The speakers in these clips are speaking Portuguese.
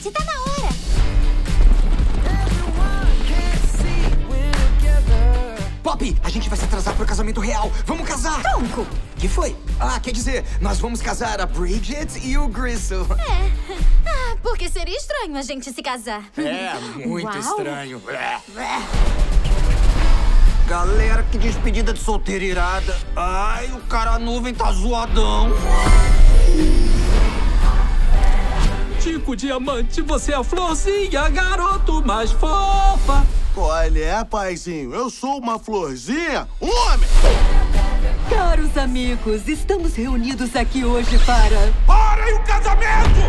Gente, tá na hora! Poppy, a gente vai se atrasar pro casamento real. Vamos casar! Tronco! Que foi? Ah, quer dizer, nós vamos casar a Bridget e o Gristle. É. Ah, porque seria estranho a gente se casar. É, muito estranho. Galera, que despedida de solteira irada. Ai, o cara à nuvem tá zoadão. Tico Diamante, você é a florzinha, garoto mais fofa. Olha, paizinho, eu sou uma florzinha, um homem! Caros amigos, estamos reunidos aqui hoje para... Parem o casamento!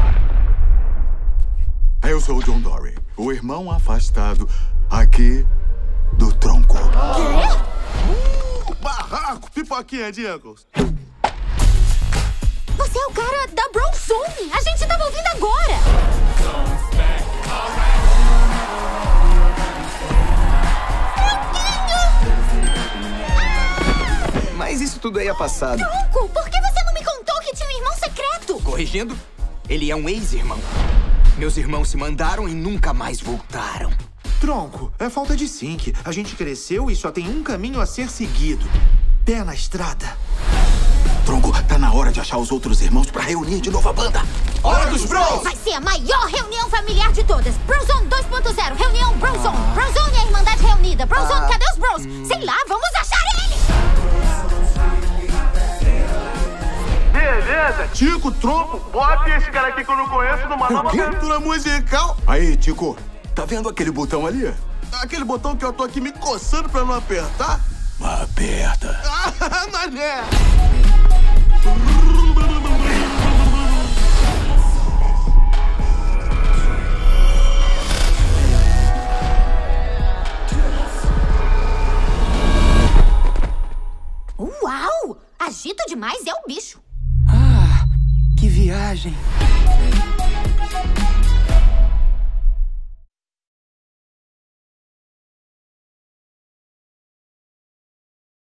Eu sou o John Dory, o irmão afastado aqui do Tronco. Quê? Barraco, pipoquinha, Diegos. Você é o cara da BroZone, a gente tava ouvindo agora! Mas isso tudo aí é passado. Tronco, por que você não me contou que tinha um irmão secreto? Corrigindo, ele é um ex-irmão. Meus irmãos se mandaram e nunca mais voltaram. Tronco, é falta de sync. A gente cresceu e só tem um caminho a ser seguido. Pé na estrada. Tronco, tá na hora de achar os outros irmãos pra reunir de novo a banda. Hora dos Bros! Vai ser a maior reunião familiar de todas. BroZone 2.0, reunião BroZone. BroZone é a Irmandade Reunida. BroZone, cadê os Bros? Sei lá, vamos achar eles! Beleza, Tico, Tronco, Poppy, esse cara aqui que eu não conheço numa nova aventura musical. Aí, Tico, tá vendo aquele botão ali? Aquele botão que eu tô aqui me coçando pra não apertar? Aperta. Ah, mané! Uau! Agito demais é o bicho. Que viagem!